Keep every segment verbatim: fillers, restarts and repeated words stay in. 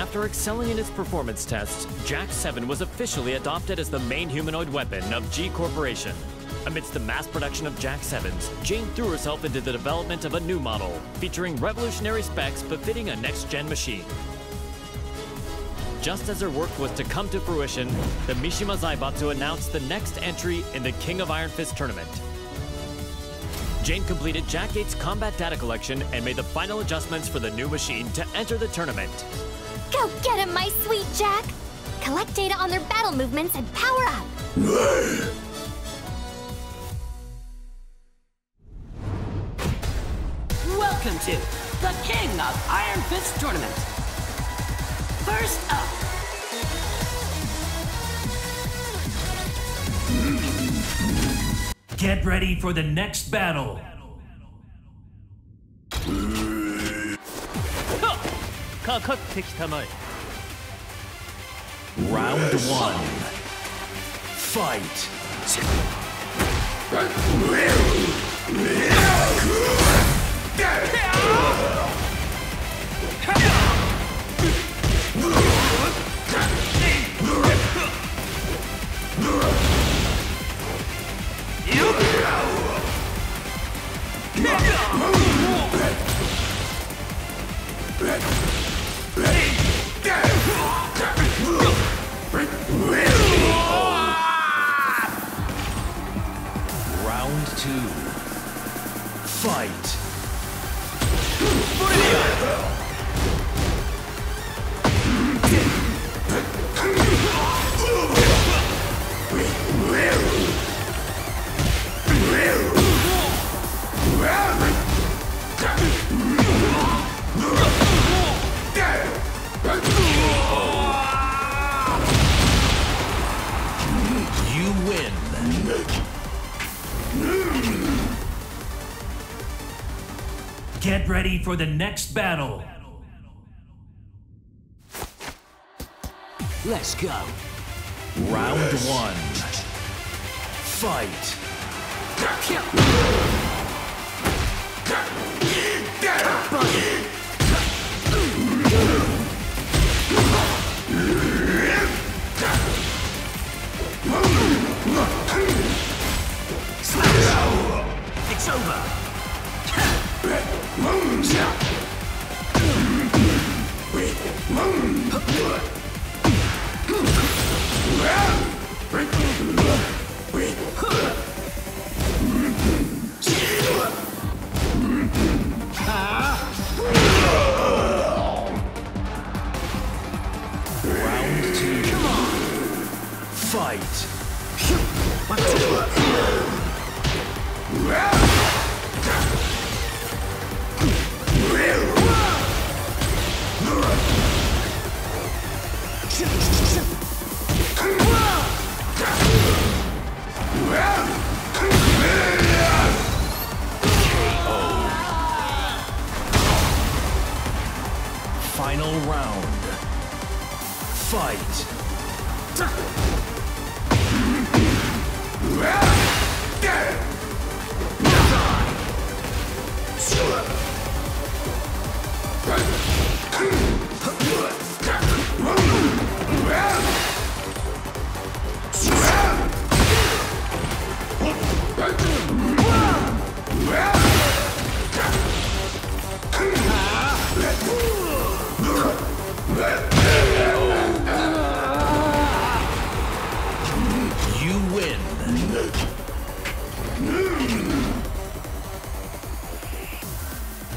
After excelling in its performance tests, Jack seven was officially adopted as the main humanoid weapon of G Corporation. Amidst the mass production of Jack sevens, Jane threw herself into the development of a new model, featuring revolutionary specs befitting a next-gen machine. Just as her work was to come to fruition, the Mishima Zaibatsu announced the next entry in the King of Iron Fist Tournament. Jane completed Jack eight's combat data collection and made the final adjustments for the new machine to enter the tournament. Go get him, my sweet Jack! Collect data on their battle movements and power up! Welcome to the King of Iron Fist Tournament. First up, get ready for the next battle. Round one. Fight. Round two. Fight. You win. Get ready for the next battle. Let's go. Round one. Fight. Slash. It's over. Round two. Come on. Fight. Final round. Fight.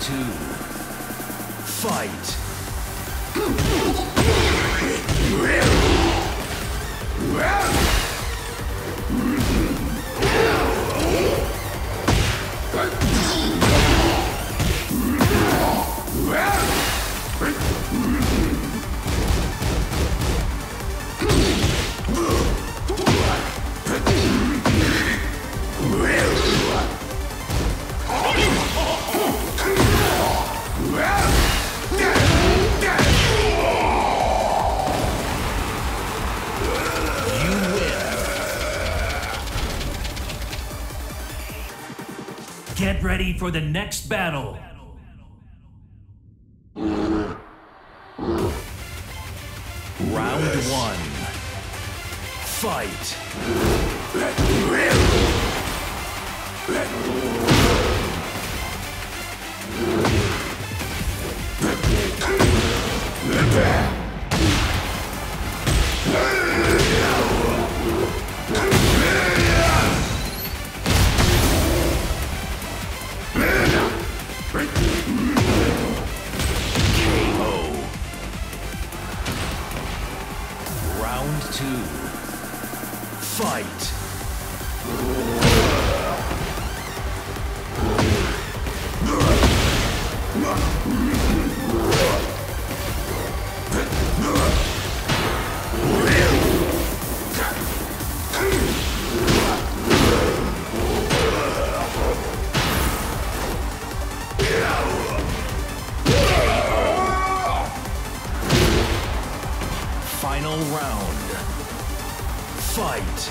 two. Fight. Get ready for the next battle. Round one. Fight. Two, fight! Final round. Fight!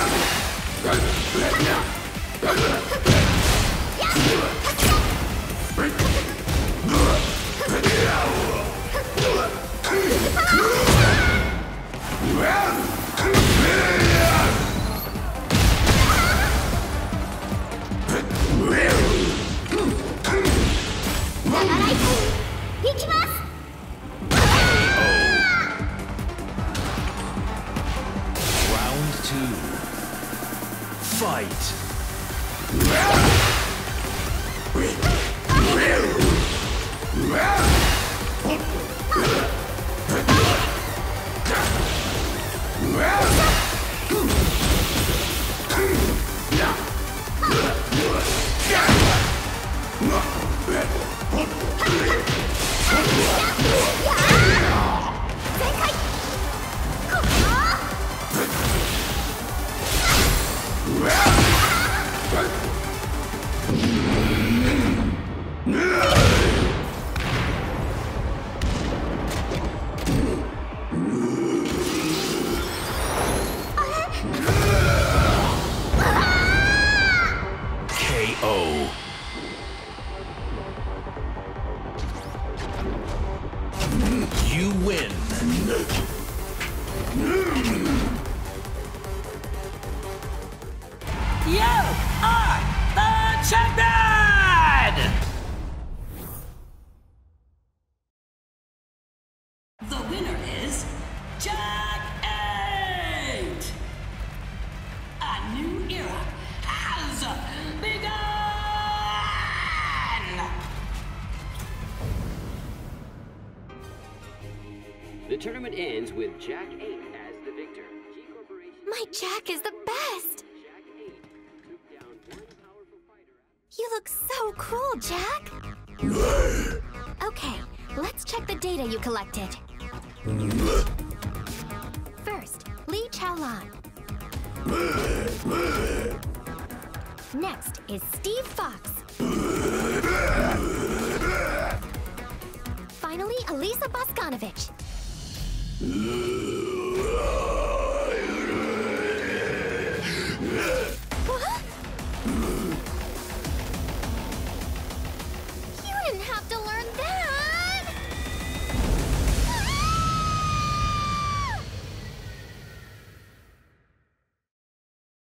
The tournament ends with Jack eight as the victor. G Corporation. My Jack is the best! Jack eight took down one powerful fighter. You look so cool, Jack! Okay, let's check the data you collected. First, Li Chaolan. Next is Steve Fox. Finally, Elisa Boskanovich.